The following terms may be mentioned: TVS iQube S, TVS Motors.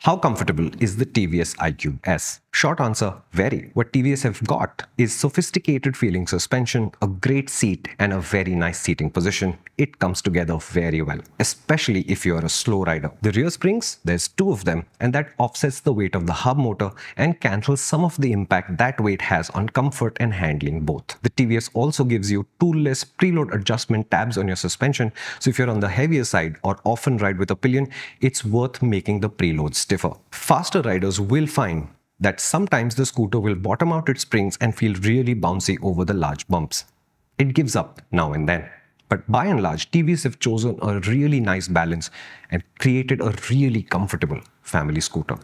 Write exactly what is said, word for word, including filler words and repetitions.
How comfortable is the T V S iQube S? Short answer, very. What T V S have got is sophisticated feeling suspension, a great seat and a very nice seating position. It comes together very well, especially if you're a slow rider. The rear springs, there's two of them, and that offsets the weight of the hub motor and cancels some of the impact that weight has on comfort and handling both. The T V S also gives you toolless preload adjustment tabs on your suspension, so if you're on the heavier side or often ride with a pillion, it's worth making the preload stiffer. Faster riders will find that sometimes the scooter will bottom out its springs and feel really bouncy over the large bumps. It gives up now and then. But by and large, T V S have chosen a really nice balance and created a really comfortable family scooter.